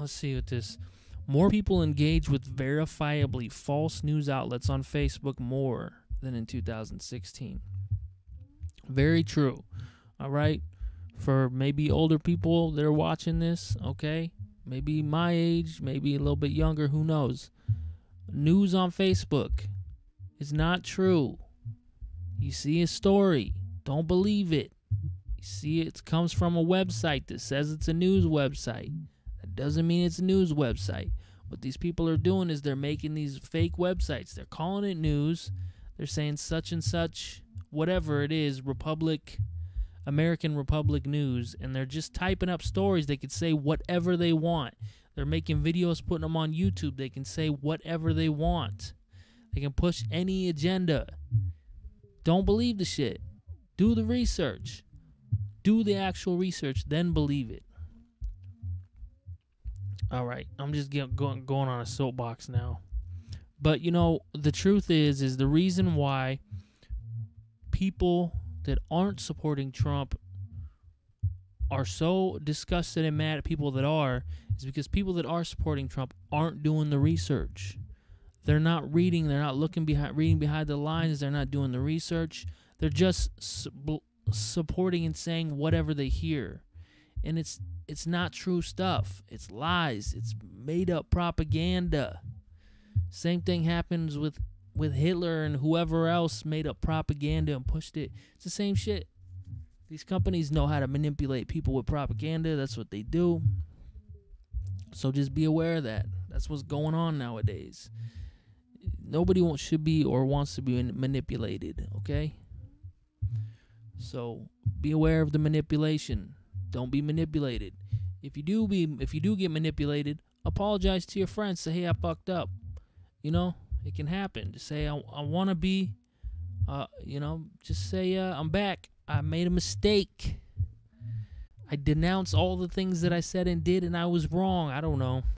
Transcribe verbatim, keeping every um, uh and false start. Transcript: let's see what this. More people engage with verifiably false news outlets on Facebook more than in two thousand sixteen. Very true. All right. For maybe older people that are watching this, okay? Maybe my age, maybe a little bit younger, who knows? News on Facebook is not true. You see a story, don't believe it. You see it comes from a website that says it's a news website. That doesn't mean it's a news website. What these people are doing is they're making these fake websites. They're calling it news. They're saying such and such, whatever it is, Republic, American Republic News, and they're just typing up stories. They could say whatever they want. They're making videos, putting them on YouTube. They can say whatever they want. They can push any agenda. Don't believe the shit. Do the research. Do the actual research, then believe it. All right, I'm just getting, going, going on a soapbox now. But, you know, the truth is, is the reason why people that aren't supporting Trump are so disgusted and mad at people that are is because people that are supporting Trump aren't doing the research. They're not reading. They're not looking behind, reading behind the lines. They're not doing the research. They're just su- supporting and saying whatever they hear. And it's, it's not true stuff. It's lies. It's made up propaganda. Same thing happens with with Hitler and whoever else made up propaganda and pushed it. It's the same shit. These companies know how to manipulate people with propaganda. That's what they do. So just be aware of that. That's what's going on nowadays. Nobody wants, should be or wants to be manipulated, okay? So be aware of the manipulation. Don't be manipulated. If you do be if you do get manipulated, apologize to your friends. Say, hey, I fucked up. You know? It can happen. Just say, I, I want to be, uh, you know, just say, uh, I'm back. I made a mistake. I denounce all the things that I said and did, and I was wrong. I don't know.